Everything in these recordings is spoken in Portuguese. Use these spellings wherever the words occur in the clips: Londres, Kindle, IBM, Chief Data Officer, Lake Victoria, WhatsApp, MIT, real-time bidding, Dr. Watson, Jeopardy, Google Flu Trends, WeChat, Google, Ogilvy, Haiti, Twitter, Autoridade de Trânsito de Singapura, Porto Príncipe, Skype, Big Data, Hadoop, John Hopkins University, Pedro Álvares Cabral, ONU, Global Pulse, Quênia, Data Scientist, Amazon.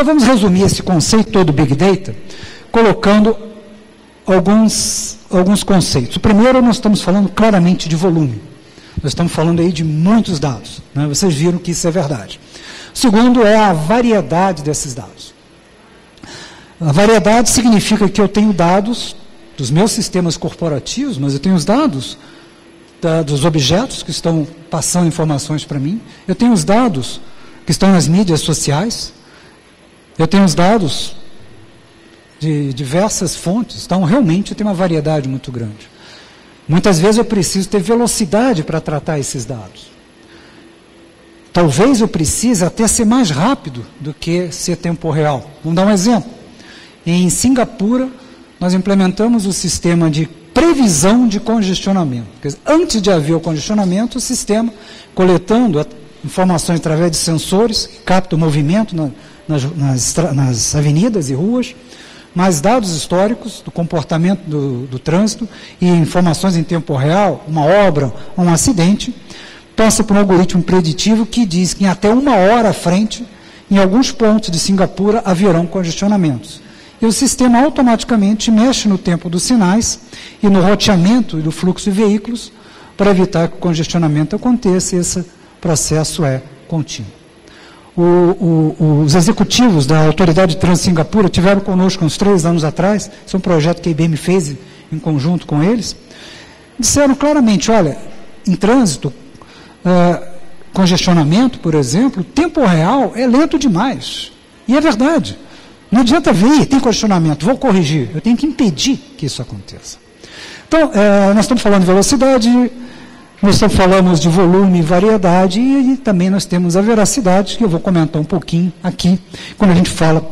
Então vamos resumir esse conceito todo do Big Data, colocando alguns conceitos. O primeiro, nós estamos falando claramente de volume. Nós estamos falando aí de muitos dados, né? Vocês viram que isso é verdade. O segundo é a variedade desses dados. A variedade significa que eu tenho dados dos meus sistemas corporativos, mas eu tenho os dados dos objetos que estão passando informações para mim, eu tenho os dados que estão nas mídias sociais, eu tenho os dados de diversas fontes, então realmente eu tenho uma variedade muito grande. Muitas vezes eu preciso ter velocidade para tratar esses dados. Talvez eu precise até ser mais rápido do que ser tempo real. Vamos dar um exemplo. Em Singapura, nós implementamos o sistema de previsão de congestionamento. Antes de haver o congestionamento, o sistema, coletando informações através de sensores, que capta o movimento nas avenidas e ruas, mais dados históricos do comportamento do trânsito e informações em tempo real, uma obra, um acidente, passa por um algoritmo preditivo que diz que em até 1 hora à frente, em alguns pontos de Singapura, haverão congestionamentos. E o sistema automaticamente mexe no tempo dos sinais e no roteamento e do fluxo de veículos para evitar que o congestionamento aconteça, e esse processo é contínuo. Os executivos da Autoridade de Trânsito de Singapura tiveram conosco uns 3 anos atrás, isso é um projeto que a IBM fez em conjunto com eles, disseram claramente, olha, em trânsito, congestionamento, por exemplo, tempo real é lento demais. E é verdade. Não adianta ver, tem congestionamento, vou corrigir. Eu tenho que impedir que isso aconteça. Então, nós estamos falando de velocidade, nós falamos de volume e variedade, e também nós temos a veracidade, que eu vou comentar um pouquinho aqui, quando a gente fala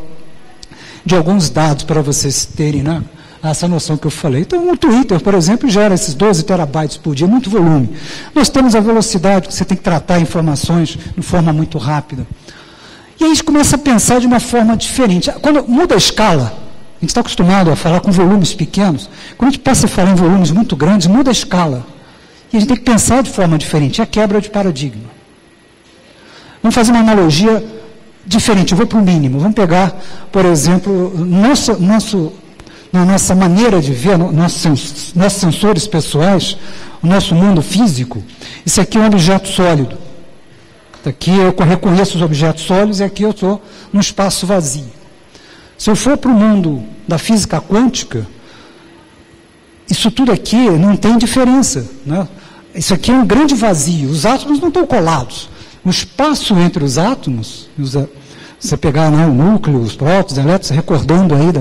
de alguns dados para vocês terem, né, essa noção que eu falei. Então, o Twitter, por exemplo, gera esses 12 terabytes por dia, muito volume. Nós temos a velocidade, que você tem que tratar informações de forma muito rápida. E aí a gente começa a pensar de uma forma diferente. Quando muda a escala, a gente está acostumado a falar com volumes pequenos, quando a gente passa a falar em volumes muito grandes, muda a escala. E a gente tem que pensar de forma diferente, é a quebra de paradigma. Vamos fazer uma analogia diferente, eu vou para o mínimo. Vamos pegar, por exemplo, na nossa maneira de ver, nossos sensores pessoais, o nosso mundo físico. Isso aqui é um objeto sólido. Aqui eu reconheço os objetos sólidos e aqui eu estou num espaço vazio. Se eu for para o mundo da física quântica, isso tudo aqui não tem diferença, né? Isso aqui é um grande vazio, os átomos não estão colados. O espaço entre os átomos, se você pegar, né, o núcleo, os prótons, elétrons, recordando aí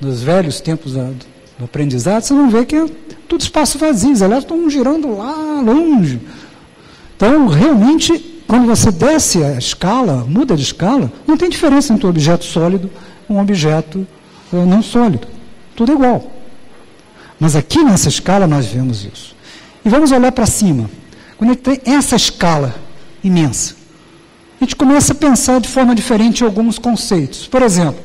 dos velhos tempos do aprendizado, você não vê que é tudo espaço vazio, os elétrons estão girando lá longe. Então, realmente, quando você desce a escala, muda de escala, não tem diferença entre um objeto sólido e um objeto não sólido. Tudo é igual. Mas aqui nessa escala nós vemos isso. E vamos olhar para cima. Quando a gente tem essa escala imensa, a gente começa a pensar de forma diferente em alguns conceitos. Por exemplo,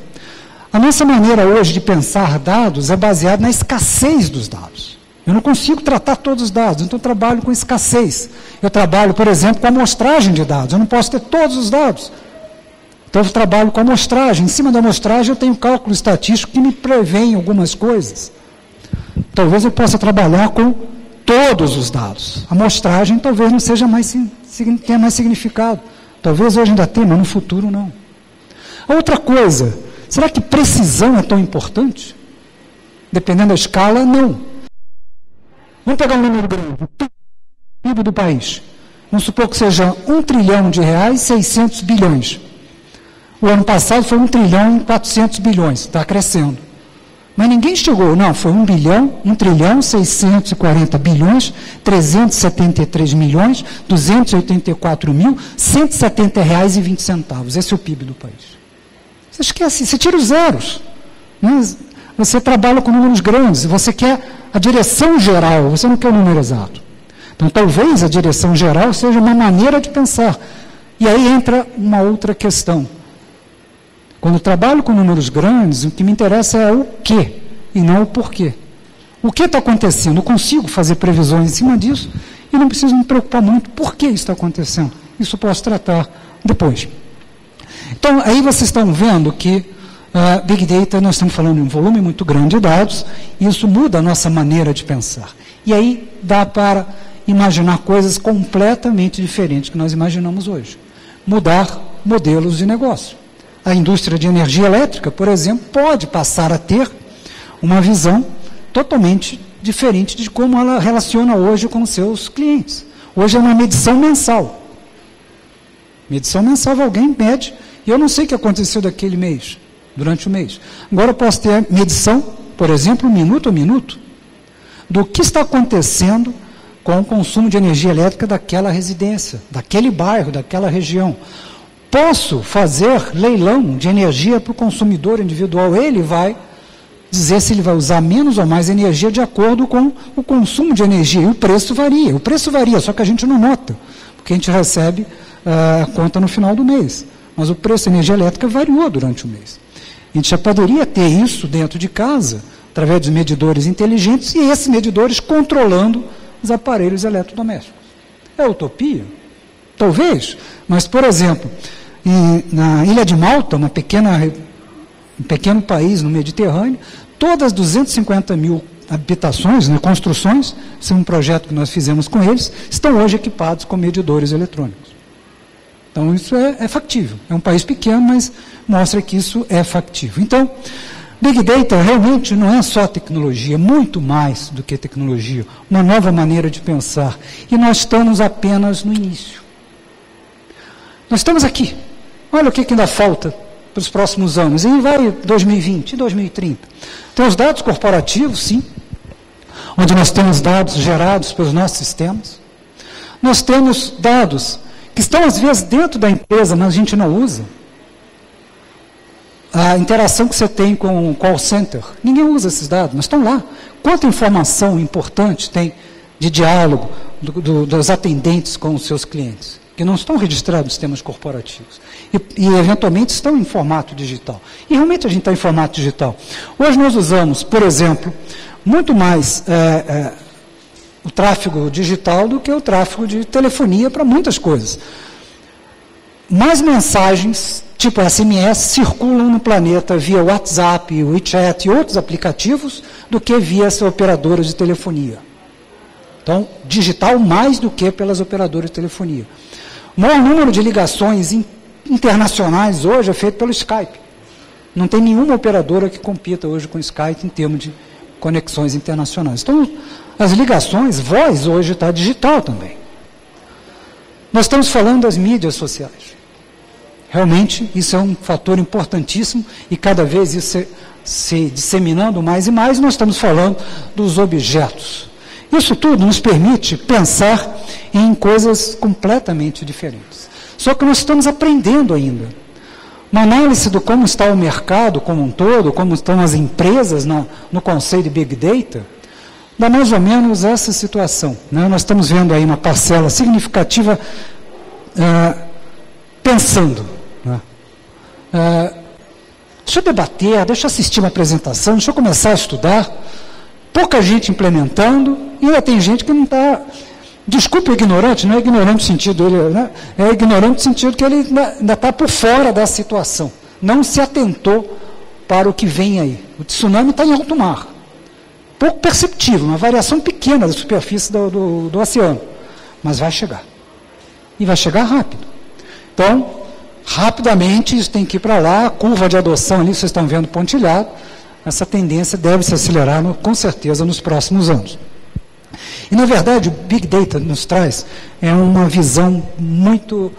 a nossa maneira hoje de pensar dados é baseada na escassez dos dados. Eu não consigo tratar todos os dados, então eu trabalho com escassez. Eu trabalho, por exemplo, com amostragem de dados. Eu não posso ter todos os dados. Então eu trabalho com amostragem. Em cima da amostragem eu tenho cálculo estatístico que me prevê algumas coisas. Talvez eu possa trabalhar com todos os dados. A amostragem talvez não seja mais, tenha mais significado. Talvez hoje ainda tenha, mas no futuro não. Outra coisa, será que precisão é tão importante? Dependendo da escala, não. Vamos pegar um número grande, o PIB do país. Vamos supor que seja 1 trilhão de reais e 600 bilhões. O ano passado foi 1 trilhão e 400 bilhões, está crescendo. Mas ninguém chegou, não, foi 1 trilhão, 640 bilhões, 373 milhões, 284 mil, 170 reais e 20 centavos. Esse é o PIB do país. Você esquece, você tira os zeros, né? Você trabalha com números grandes, você quer a direção geral, você não quer o número exato. Então, talvez a direção geral seja uma maneira de pensar. E aí entra uma outra questão. Quando eu trabalho com números grandes, o que me interessa é o quê e não o porquê. O que está acontecendo? Eu consigo fazer previsões em cima disso e não preciso me preocupar muito por que isso está acontecendo. Isso eu posso tratar depois. Então, aí vocês estão vendo que Big Data, nós estamos falando de um volume muito grande de dados, e isso muda a nossa maneira de pensar. E aí dá para imaginar coisas completamente diferentes que nós imaginamos hoje. Mudar modelos de negócio. A indústria de energia elétrica, por exemplo, pode passar a ter uma visão totalmente diferente de como ela relaciona hoje com seus clientes. Hoje é uma medição mensal. Medição mensal, alguém mede, e eu não sei o que aconteceu daquele mês, durante o mês. Agora eu posso ter medição, por exemplo, minuto a minuto, do que está acontecendo com o consumo de energia elétrica daquela residência, daquele bairro, daquela região. Posso fazer leilão de energia para o consumidor individual. Ele vai dizer se ele vai usar menos ou mais energia de acordo com o consumo de energia. E o preço varia. O preço varia, só que a gente não nota, porque a gente recebe a conta no final do mês. Mas o preço da energia elétrica variou durante o mês. A gente já poderia ter isso dentro de casa, através de medidores inteligentes, e esses medidores controlando os aparelhos eletrodomésticos. É utopia? Talvez. Mas, por exemplo, na Ilha de Malta, um pequeno país no Mediterrâneo, todas as 250 mil habitações, né, construções, isso é um projeto que nós fizemos com eles, estão hoje equipados com medidores eletrônicos. Então, isso é factível. É um país pequeno, mas mostra que isso é factível. Então, Big Data realmente não é só tecnologia, é muito mais do que tecnologia, uma nova maneira de pensar. E nós estamos apenas no início. Nós estamos aqui. Olha o que ainda falta para os próximos anos. E vai 2020 e 2030. Tem os dados corporativos, sim, onde nós temos dados gerados pelos nossos sistemas. Nós temos dados que estão, às vezes, dentro da empresa, mas a gente não usa. A interação que você tem com o call center, ninguém usa esses dados, mas estão lá. Quanta informação importante tem de diálogo dos atendentes com os seus clientes, que não estão registrados nos sistemas corporativos e eventualmente estão em formato digital. E realmente a gente está em formato digital. Hoje nós usamos, por exemplo, muito mais o tráfego digital do que o tráfego de telefonia para muitas coisas. Mais mensagens, tipo SMS, circulam no planeta via WhatsApp, WeChat e outros aplicativos do que via as operadoras de telefonia. Então, digital mais do que pelas operadoras de telefonia. O maior número de ligações internacionais hoje é feito pelo Skype. Não tem nenhuma operadora que compita hoje com o Skype em termos de conexões internacionais. Então, as ligações, voz hoje está digital também. Nós estamos falando das mídias sociais. Realmente, isso é um fator importantíssimo e cada vez isso se disseminando mais e mais, nós estamos falando dos objetos. Isso tudo nos permite pensar em coisas completamente diferentes. Só que nós estamos aprendendo ainda. Uma análise do como está o mercado como um todo, como estão as empresas no conceito de Big Data, dá mais ou menos essa situação, né? Nós estamos vendo aí uma parcela significativa pensando, né? Deixa eu debater, deixa eu assistir uma apresentação, deixa eu começar a estudar. Pouca gente implementando, e ainda tem gente que não está... Desculpe o ignorante, não é ignorante no sentido... Ele, né? É ignorante no sentido que ele ainda está por fora da situação. Não se atentou para o que vem aí. O tsunami está em alto mar. Pouco perceptível, uma variação pequena da superfície do oceano. Mas vai chegar. E vai chegar rápido. Então, rapidamente, isso tem que ir para lá. A curva de adoção ali, vocês estão vendo pontilhado. Essa tendência deve se acelerar, com certeza, nos próximos anos. E, na verdade, o Big Data nos traz uma visão muito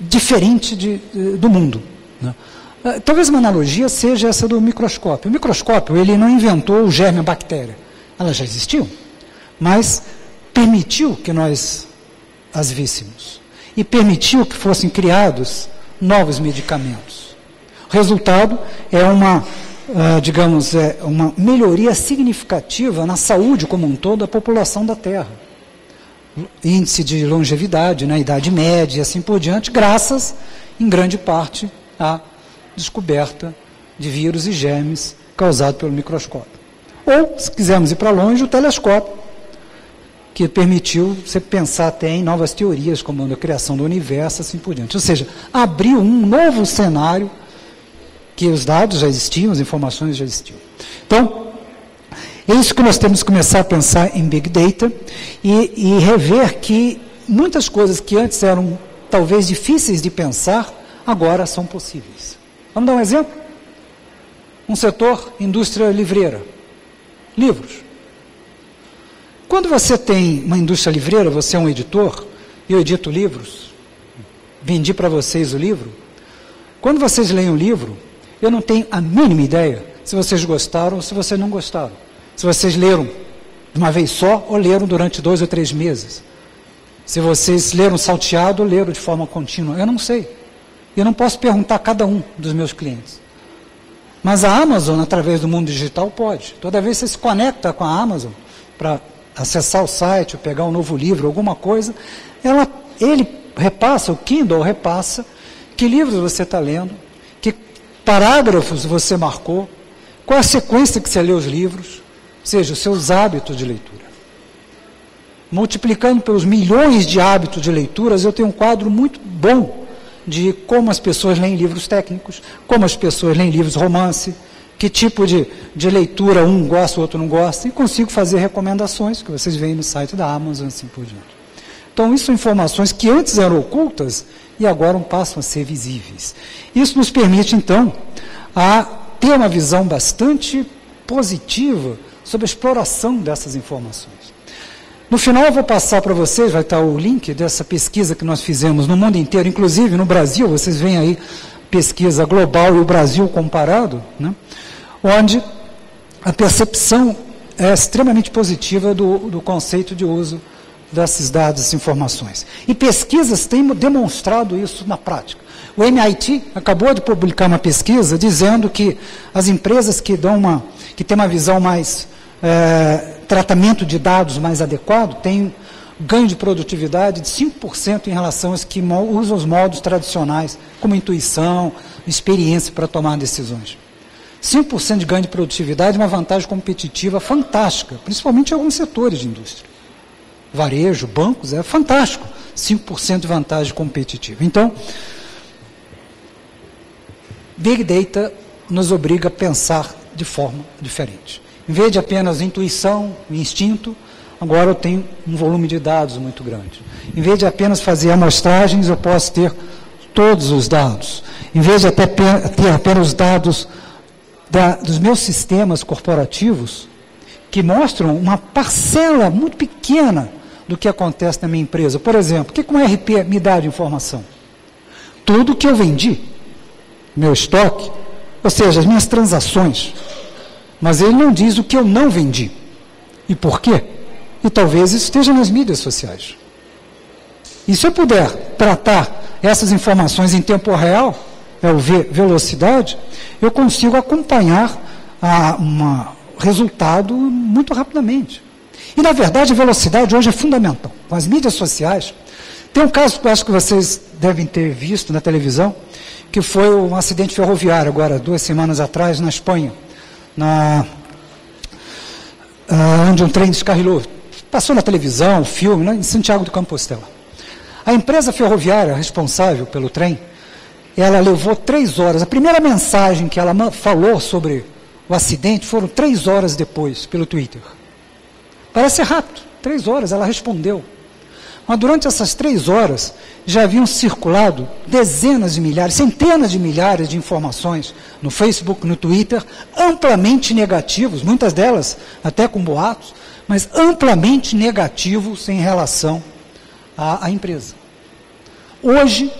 diferente do mundo, né? Talvez uma analogia seja essa do microscópio. O microscópio, ele não inventou o germe, a bactéria. Ela já existiu, mas permitiu que nós as víssemos. E permitiu que fossem criados novos medicamentos. O resultado é uma melhoria significativa na saúde como um todo da população da Terra. Índice de longevidade, né, idade média e assim por diante, graças, em grande parte, à descoberta de vírus e germes causados pelo microscópio. Ou, se quisermos ir para longe, o telescópio, que permitiu você pensar até em novas teorias, como a criação do universo, assim por diante. Ou seja, abriu um novo cenário que os dados já existiam, as informações já existiam. Então, é isso que nós temos que começar a pensar em Big Data e rever que muitas coisas que antes eram talvez difíceis de pensar, agora são possíveis. Vamos dar um exemplo? Um setor, indústria livreira. Livros. Quando você tem uma indústria livreira, você é um editor, eu edito livros, vendi para vocês o livro. Quando vocês leem o livro, eu não tenho a mínima ideia se vocês gostaram ou se vocês não gostaram. Se vocês leram de uma vez só ou leram durante 2 ou 3 meses. Se vocês leram salteado ou leram de forma contínua, eu não sei. Eu não posso perguntar a cada um dos meus clientes. Mas a Amazon, através do mundo digital, pode. Toda vez que você se conecta com a Amazon para acessar o site, ou pegar um novo livro, alguma coisa, ele repassa, o Kindle repassa, que livros você está lendo, que parágrafos você marcou, qual a sequência que você lê os livros, ou seja, os seus hábitos de leitura. Multiplicando pelos milhões de hábitos de leituras, eu tenho um quadro muito bom de como as pessoas leem livros técnicos, como as pessoas leem livros romance, que tipo de leitura um gosta, o outro não gosta, e consigo fazer recomendações, que vocês veem no site da Amazon, assim por diante. Então, isso são informações que antes eram ocultas e agora passam a ser visíveis. Isso nos permite, então, a ter uma visão bastante positiva sobre a exploração dessas informações. No final, eu vou passar para vocês, vai estar o link dessa pesquisa que nós fizemos no mundo inteiro, inclusive no Brasil, vocês veem aí, pesquisa global e o Brasil comparado, né? Onde a percepção é extremamente positiva do conceito de uso desses dados e informações. E pesquisas têm demonstrado isso na prática. O MIT acabou de publicar uma pesquisa dizendo que as empresas que têm uma visão mais tratamento de dados mais adequado têm ganho de produtividade de 5% em relação aos que usam os modos tradicionais, como intuição, experiência para tomar decisões. 5% de ganho de produtividade é uma vantagem competitiva fantástica, principalmente em alguns setores de indústria. Varejo, bancos, é fantástico. 5% de vantagem competitiva. Então, Big Data nos obriga a pensar de forma diferente. Em vez de apenas intuição e instinto, agora eu tenho um volume de dados muito grande. Em vez de apenas fazer amostragens, eu posso ter todos os dados. Em vez de ter apenas dados dos meus sistemas corporativos, que mostram uma parcela muito pequena do que acontece na minha empresa. Por exemplo, o que um RP me dá de informação? Tudo que eu vendi, meu estoque, ou seja, as minhas transações. Mas ele não diz o que eu não vendi. E por quê? E talvez isso esteja nas mídias sociais. E se eu puder tratar essas informações em tempo real, é o V, velocidade, eu consigo acompanhar o resultado muito rapidamente. E, na verdade, a velocidade hoje é fundamental. Com as mídias sociais, tem um caso que eu acho que vocês devem ter visto na televisão, que foi um acidente ferroviário, agora, 2 semanas atrás, na Espanha, onde um trem descarrilou. Passou na televisão, filme, né, em Santiago do Compostela. A empresa ferroviária responsável pelo trem, ela levou 3 horas. A primeira mensagem que ela falou sobre o acidente foram 3 horas depois, pelo Twitter. Parece ser rápido. 3 horas, ela respondeu. Mas durante essas 3 horas, já haviam circulado dezenas de milhares, centenas de milhares de informações no Facebook, no Twitter, amplamente negativos, muitas delas até com boatos, mas amplamente negativos em relação à empresa. Hoje,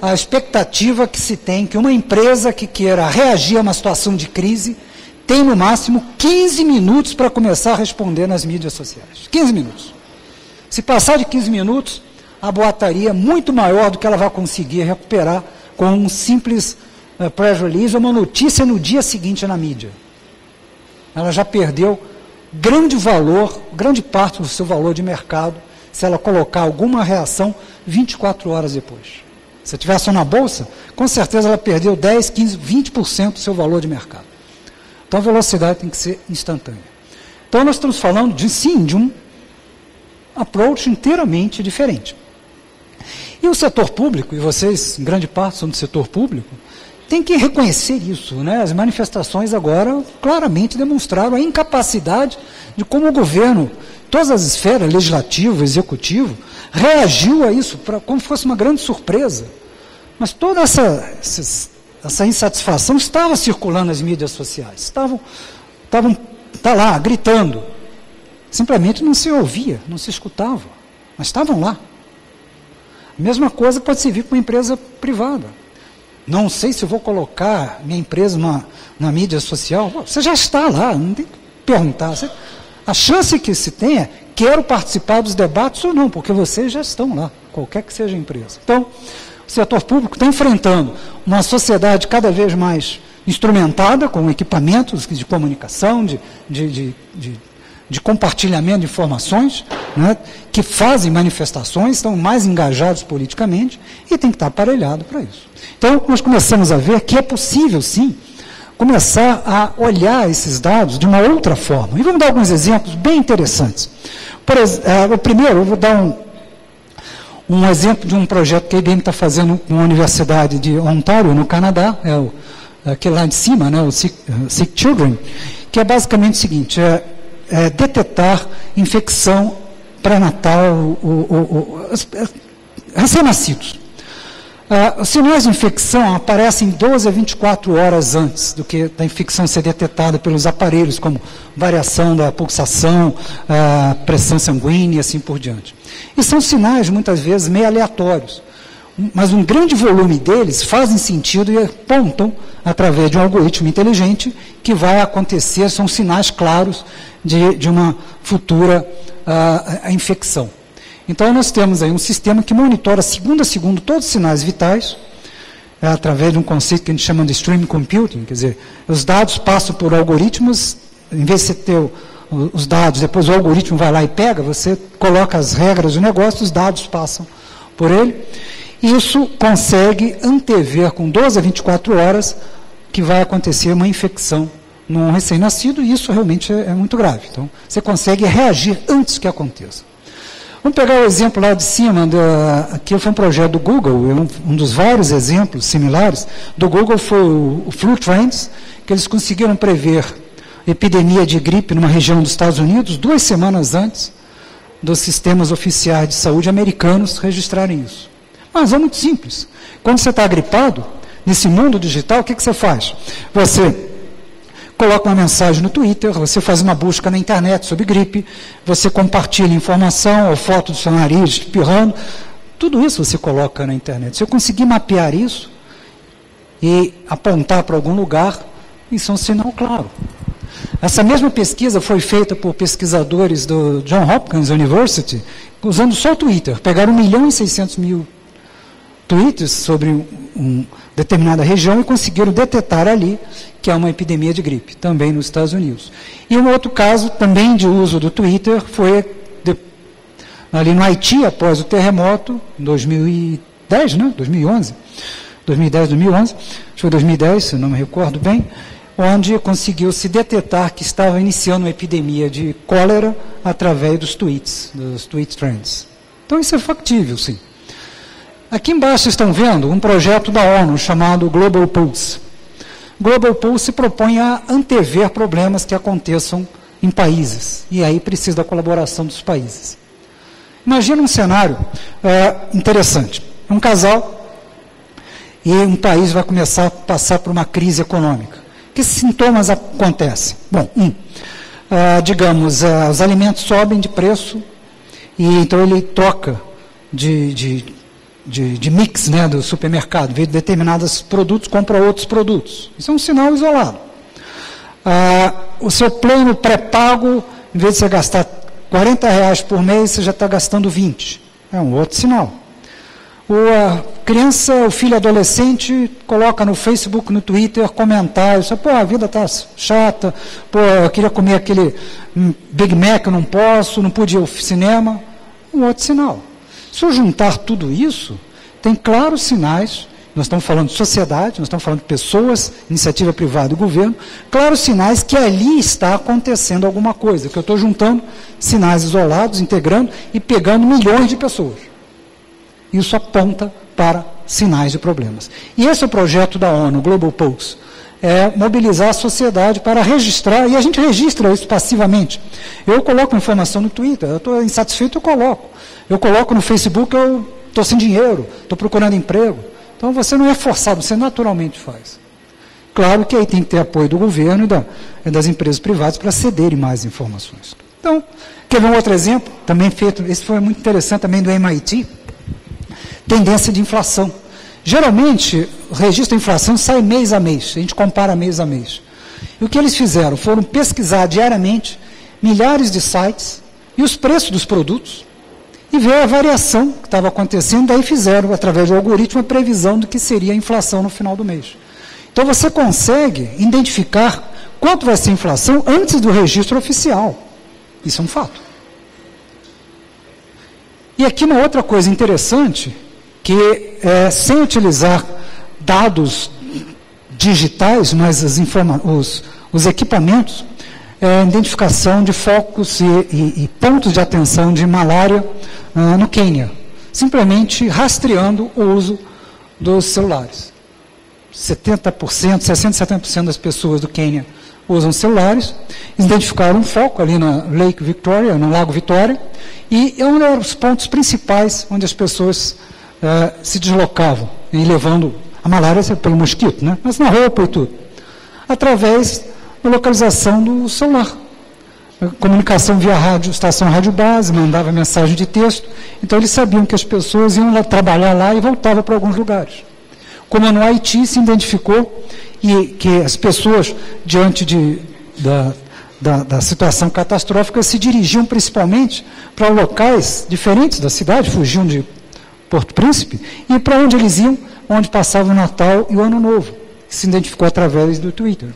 a expectativa que se tem que uma empresa que queira reagir a uma situação de crise tem, no máximo, 15 minutos para começar a responder nas mídias sociais. 15 minutos. Se passar de 15 minutos, a boataria é muito maior do que ela vai conseguir recuperar com um simples press release ou uma notícia no dia seguinte na mídia. Ela já perdeu grande valor, grande parte do seu valor de mercado, se ela colocar alguma reação 24 horas depois. Se tiver ação na bolsa, com certeza ela perdeu 10, 15, 20% do seu valor de mercado. Então a velocidade tem que ser instantânea. Então nós estamos falando de um approach inteiramente diferente. E o setor público, e vocês, em grande parte, são do setor público, tem que reconhecer isso, né? As manifestações agora claramente demonstraram a incapacidade de como o governo, todas as esferas, legislativo, executivo, reagiu a isso como se fosse uma grande surpresa. Mas toda essa insatisfação estava circulando nas mídias sociais, tá lá, gritando. Simplesmente não se ouvia, não se escutava, mas estavam lá. A mesma coisa pode servir para uma empresa privada. Não sei se vou colocar minha empresa na mídia social. Você já está lá, não tem que perguntar. A chance que se tem é, quero participar dos debates ou não, porque vocês já estão lá, qualquer que seja a empresa. Então, o setor público está enfrentando uma sociedade cada vez mais instrumentada, com equipamentos de comunicação, de compartilhamento de informações, né, que fazem manifestações, estão mais engajados politicamente e tem que estar aparelhado para isso. Então, nós começamos a ver que é possível, sim, começar a olhar esses dados de uma outra forma. E vamos dar alguns exemplos bem interessantes. O primeiro, eu vou dar um exemplo de um projeto que a IBM está fazendo com a Universidade de Ontário, no Canadá, aquele lá de cima, né, o Sick Children, que é basicamente o seguinte, detectar infecção pré-natal, recém-nascidos. Os sinais de infecção aparecem 12 a 24 horas antes do que da infecção ser detectada pelos aparelhos, como variação da pulsação, pressão sanguínea e assim por diante. E são sinais, muitas vezes, meio aleatórios, mas um grande volume deles fazem sentido e apontam através de um algoritmo inteligente que vai acontecer, são sinais claros de uma futura infecção. Então, nós temos aí um sistema que monitora segundo a segundo todos os sinais vitais, através de um conceito que a gente chama de stream computing, quer dizer, os dados passam por algoritmos, em vez de você ter os dados, depois o algoritmo vai lá e pega, você coloca as regras do negócio, os dados passam por ele. Isso consegue antever com 12 a 24 horas que vai acontecer uma infecção num recém-nascido, e isso realmente é muito grave. Então, você consegue reagir antes que aconteça. Vamos pegar o exemplo lá de cima, aqui foi um projeto do Google, um dos vários exemplos similares, do Google foi o Flu Trends, que eles conseguiram prever epidemia de gripe numa região dos Estados Unidos 2 semanas antes dos sistemas oficiais de saúde americanos registrarem isso. Mas é muito simples. Quando você está gripado, nesse mundo digital, o que você faz? Você coloca uma mensagem no Twitter, você faz uma busca na internet sobre gripe, você compartilha informação ou foto do seu nariz espirrando, tudo isso você coloca na internet. Se eu conseguir mapear isso e apontar para algum lugar, isso é um sinal claro. Essa mesma pesquisa foi feita por pesquisadores do John Hopkins University, usando só o Twitter. Pegaram 1.600.000 tweets sobre determinada região e conseguiram detectar ali que há uma epidemia de gripe, também nos Estados Unidos. E um outro caso também de uso do Twitter foi ali no Haiti, após o terremoto, em 2010, né? 2011? 2010, 2011, acho que foi 2010, se não me recordo bem, onde conseguiu-se detectar que estava iniciando uma epidemia de cólera através dos tweet trends. Então isso é factível, sim. Aqui embaixo estão vendo um projeto da ONU chamado Global Pulse. Global Pulse se propõe a antever problemas que aconteçam em países, e aí precisa da colaboração dos países. Imagina um cenário interessante. Um casal e um país vai começar a passar por uma crise econômica. Que sintomas acontecem? Bom, digamos, os alimentos sobem de preço, e então ele troca de mix, né, do supermercado, vê determinados produtos, compra outros produtos. Isso é um sinal isolado. O seu plano pré-pago, em vez de você gastar R$40 por mês, você já está gastando 20. É um outro sinal. A criança, o filho adolescente, coloca no Facebook, no Twitter, comentários, pô, a vida está chata, pô, eu queria comer aquele Big Mac, eu não posso, não pude ir ao cinema. Um outro sinal. Se eu juntar tudo isso, tem claros sinais Nós estamos falando de sociedade, nós estamos falando de pessoas, iniciativa privada e governo. Claros sinais que ali está acontecendo alguma coisa, que eu estou juntando sinais isolados, integrando e pegando milhões de pessoas. Isso aponta para sinais de problemas. E esse é o projeto da ONU, Global Pulse, é mobilizar a sociedade para registrar, e a gente registra isso passivamente. Eu coloco informação no Twitter, eu estou insatisfeito, eu coloco. Eu coloco no Facebook, eu estou sem dinheiro, estou procurando emprego. Então você não é forçado, você naturalmente faz. Claro que aí tem que ter apoio do governo e das empresas privadas para cederem mais informações. Então, quer ver um outro exemplo? Também feito, esse foi muito interessante também do MIT. Tendência de inflação. Geralmente, o registro de inflação sai mês a mês, a gente compara mês a mês. E o que eles fizeram? Foram pesquisar diariamente milhares de sites e os preços dos produtos e ver a variação que estava acontecendo, daí fizeram, através do algoritmo, a previsão do que seria a inflação no final do mês. Então você consegue identificar quanto vai ser a inflação antes do registro oficial. Isso é um fato. E aqui uma outra coisa interessante, que é, sem utilizar dados digitais, mas os equipamentos, identificação de focos e pontos de atenção de malária no Quênia, simplesmente rastreando o uso dos celulares. 70%, 60%, 70% das pessoas do Quênia usam celulares, identificaram um foco ali na Lake Victoria, no Lago Vitória, e um dos pontos principais onde as pessoas se deslocavam, e levando a malária pelo mosquito, né? Mas na roupa e tudo, através da localização do celular. Comunicação via rádio, estação rádio base, mandava mensagem de texto, então eles sabiam que as pessoas iam lá, trabalhar lá e voltavam para alguns lugares. Como no Haiti se identificou que as pessoas, diante da situação catastrófica, se dirigiam principalmente para locais diferentes da cidade, fugiam de Porto Príncipe, e para onde eles iam, onde passava o Natal e o Ano Novo, que se identificou através do Twitter.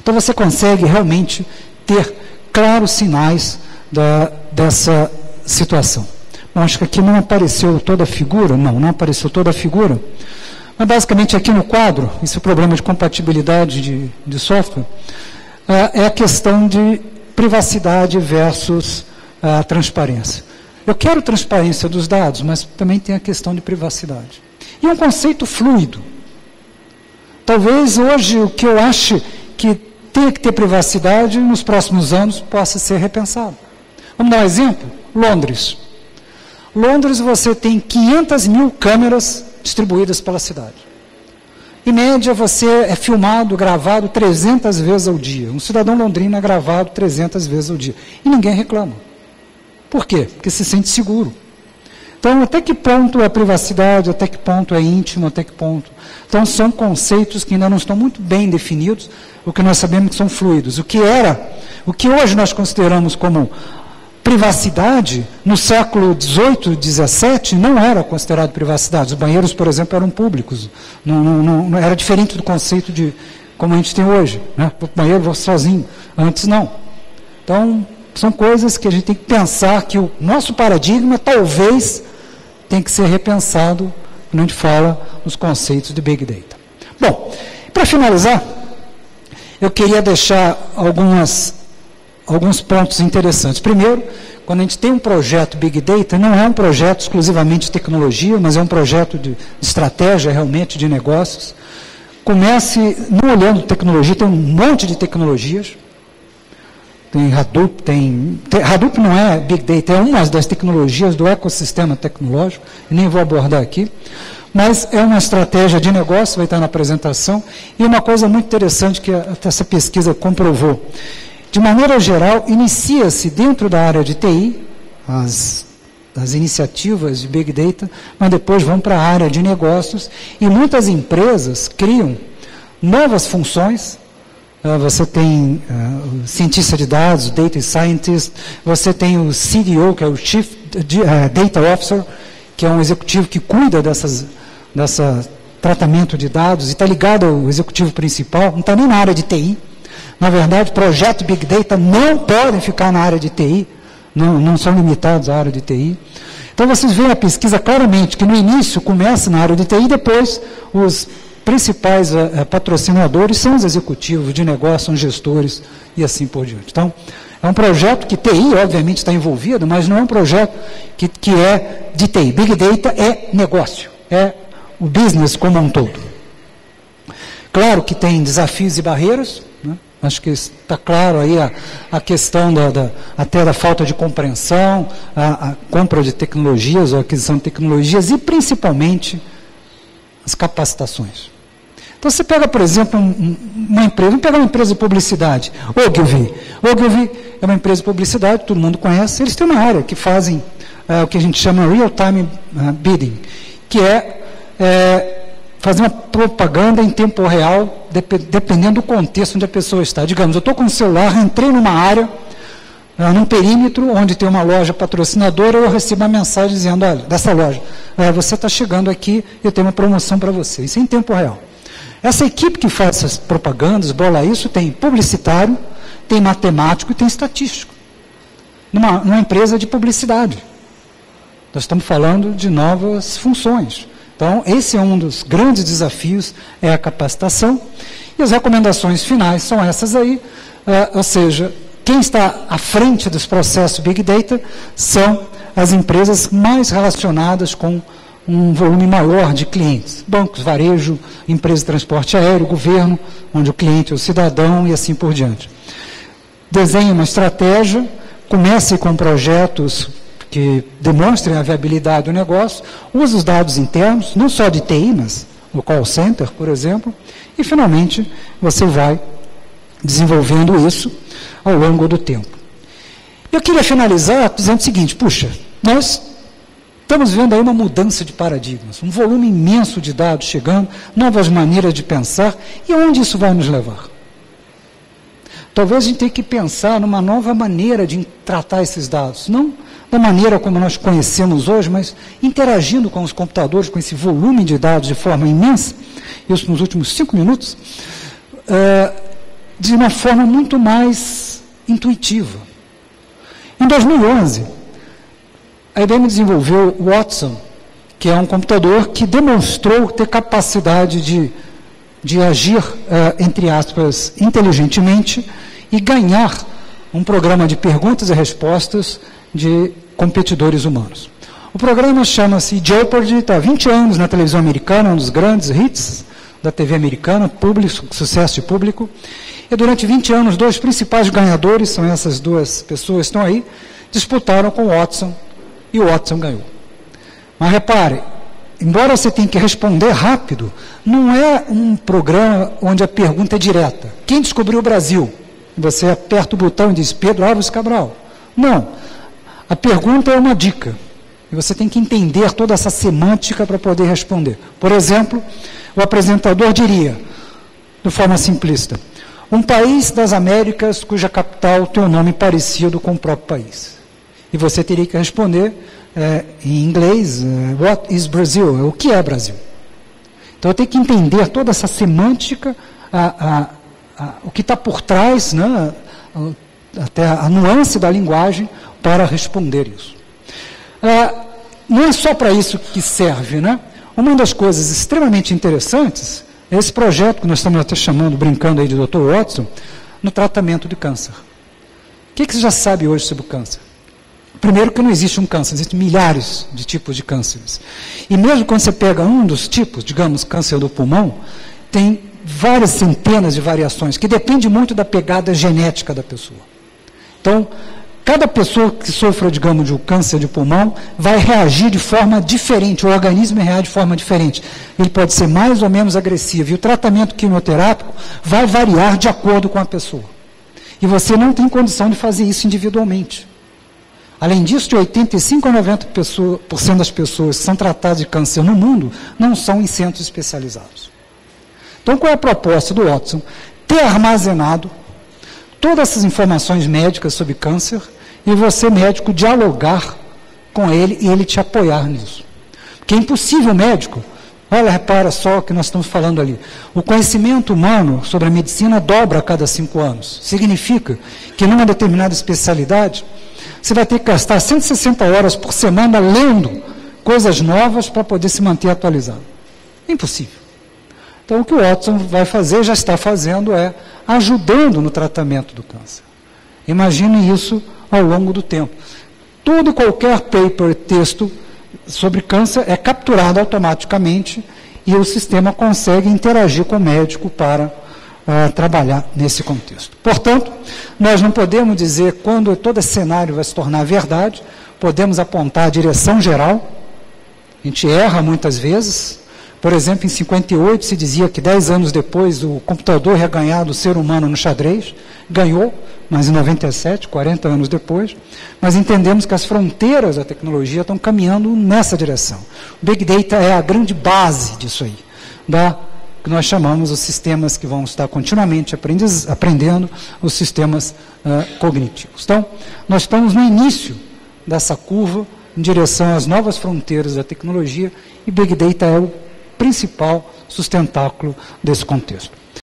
Então você consegue realmente ter claros sinais dessa situação. Eu acho que aqui não apareceu toda a figura, não apareceu toda a figura, mas basicamente aqui no quadro, esse problema de compatibilidade de software, é a questão de privacidade versus transparência. Eu quero transparência dos dados, mas também tem a questão de privacidade. E um conceito fluido. Talvez hoje o que eu ache que tem que ter privacidade, nos próximos anos possa ser repensado. Vamos dar um exemplo? Londres. Londres você tem 500 mil câmeras distribuídas pela cidade. Em média você é filmado, gravado 300 vezes ao dia. Um cidadão londrino é gravado 300 vezes ao dia. E ninguém reclama. Por quê? Porque se sente seguro. Então, até que ponto é privacidade, até que ponto é íntimo, até que ponto... Então, são conceitos que ainda não estão muito bem definidos, o que nós sabemos que são fluidos. O que hoje nós consideramos como privacidade, no século XVIII, XVII, não era considerado privacidade. Os banheiros, por exemplo, eram públicos. Não era diferente do conceito de como a gente tem hoje, né? O banheiro, vou sozinho. Antes, não. Então... São coisas que a gente tem que pensar que o nosso paradigma talvez tem que ser repensado quando a gente fala nos conceitos de Big Data. Bom, para finalizar, eu queria deixar alguns pontos interessantes. Primeiro, quando a gente tem um projeto Big Data, não é um projeto exclusivamente de tecnologia, mas é um projeto de estratégia realmente de negócios. Comece não olhando tecnologia, tem um monte de tecnologias. Tem Hadoop, Hadoop não é Big Data, é uma das tecnologias do ecossistema tecnológico, nem vou abordar aqui, mas é uma estratégia de negócio, vai estar na apresentação, e uma coisa muito interessante que essa pesquisa comprovou. De maneira geral, inicia-se dentro da área de TI, as iniciativas de Big Data, mas depois vão para a área de negócios, e muitas empresas criam novas funções. Você tem cientista de dados, Data Scientist, você tem o CDO, que é o Chief Data Officer, que é um executivo que cuida dessa tratamento de dados e está ligado ao executivo principal, não está nem na área de TI. Na verdade, projetos Big Data não podem ficar na área de TI, não são limitados à área de TI. Então, vocês veem a pesquisa claramente, que no início começa na área de TI, depois os principais patrocinadores são os executivos de negócio, são gestores e assim por diante. Então, é um projeto que TI, obviamente, está envolvido, mas não é um projeto que é de TI. Big Data é negócio, é o business como um todo. Claro que tem desafios e barreiras, né? Acho que está claro aí a questão até da falta de compreensão, a compra de tecnologias, a aquisição de tecnologias e, principalmente, as capacitações. Então, você pega, por exemplo, uma empresa, vamos pegar uma empresa de publicidade, Ogilvy. Ogilvy é uma empresa de publicidade, todo mundo conhece, eles têm uma área que fazem o que a gente chama real-time bidding, que é fazer uma propaganda em tempo real, dependendo do contexto onde a pessoa está. Digamos, eu estou com o celular, entrei numa área, num perímetro onde tem uma loja patrocinadora, eu recebo uma mensagem dizendo, olha, dessa loja, você está chegando aqui, eu tenho uma promoção para você. Isso é em tempo real. Essa equipe que faz essas propagandas, bola isso, tem publicitário, tem matemático e tem estatístico. Numa empresa de publicidade. Nós estamos falando de novas funções. Então, esse é um dos grandes desafios, é a capacitação. E as recomendações finais são essas aí, ou seja, quem está à frente dos processos Big Data são as empresas mais relacionadas com um volume maior de clientes, bancos, varejo, empresa de transporte aéreo, governo, onde o cliente é o cidadão e assim por diante. Desenhe uma estratégia, comece com projetos que demonstrem a viabilidade do negócio, use os dados internos, não só de TI, mas no call center, por exemplo, e finalmente você vai desenvolvendo isso ao longo do tempo. Eu queria finalizar dizendo o seguinte, puxa, nós estamos vendo aí uma mudança de paradigmas, um volume imenso de dados chegando, novas maneiras de pensar, e onde isso vai nos levar? Talvez a gente tenha que pensar numa nova maneira de tratar esses dados, não da maneira como nós conhecemos hoje, mas interagindo com os computadores, com esse volume de dados de forma imensa, isso nos últimos 5 minutos, de uma forma muito mais intuitiva. Em 2011... a IBM desenvolveu o Watson, que é um computador que demonstrou ter capacidade de agir, entre aspas, inteligentemente e ganhar um programa de perguntas e respostas de competidores humanos. O programa chama-se Jeopardy, está há 20 anos na televisão americana, um dos grandes hits da TV americana, público, sucesso de público. E durante 20 anos, dois principais ganhadores, são essas duas pessoas que estão aí, disputaram com o Watson. E o Watson ganhou. Mas repare, embora você tenha que responder rápido, não é um programa onde a pergunta é direta. Quem descobriu o Brasil? Você aperta o botão e diz Pedro Álvares Cabral. Não. A pergunta é uma dica. E você tem que entender toda essa semântica para poder responder. Por exemplo, o apresentador diria, de forma simplista, um país das Américas cuja capital tem um nome parecido com o próprio país. E você teria que responder em inglês, what is Brazil? O que é Brasil? Então eu tenho que entender toda essa semântica, o que está por trás, né, até a nuance da linguagem para responder isso. Não é só para isso que serve, né? Uma das coisas extremamente interessantes é esse projeto que nós estamos até chamando, brincando aí de Dr. Watson, no tratamento de câncer. O que você já sabe hoje sobre o câncer? Primeiro que não existe um câncer, existem milhares de tipos de cânceres. E mesmo quando você pega um dos tipos, digamos, câncer do pulmão, tem várias centenas de variações, que depende muito da pegada genética da pessoa. Então, cada pessoa que sofra, digamos, de um câncer de pulmão, vai reagir de forma diferente, o organismo reage de forma diferente. Ele pode ser mais ou menos agressivo, e o tratamento quimioterápico vai variar de acordo com a pessoa. E você não tem condição de fazer isso individualmente. Além disso, de 85% a 90% das pessoas que são tratadas de câncer no mundo não são em centros especializados. Então, qual é a proposta do Watson? Ter armazenado todas essas informações médicas sobre câncer e você, médico, dialogar com ele e ele te apoiar nisso. Porque é impossível, médico, olha, repara só o que nós estamos falando ali. O conhecimento humano sobre a medicina dobra a cada 5 anos. Significa que numa determinada especialidade você vai ter que gastar 160 horas por semana lendo coisas novas para poder se manter atualizado. Impossível. Então, o que o Watson vai fazer, já está fazendo, é ajudando no tratamento do câncer. Imagine isso ao longo do tempo. Todo e qualquer paper, texto sobre câncer é capturado automaticamente e o sistema consegue interagir com o médico para trabalhar nesse contexto. Portanto, nós não podemos dizer quando todo esse cenário vai se tornar verdade, podemos apontar a direção geral. A gente erra muitas vezes. Por exemplo, em 1958 se dizia que 10 anos depois o computador ia ganhar do ser humano no xadrez. Ganhou, mas em 1997, 40 anos depois, nós entendemos que as fronteiras da tecnologia estão caminhando nessa direção. O Big Data é a grande base disso aí, da que nós chamamos os sistemas que vão estar continuamente aprendendo, os sistemas cognitivos. Então, nós estamos no início dessa curva em direção às novas fronteiras da tecnologia e Big Data é o principal sustentáculo desse contexto.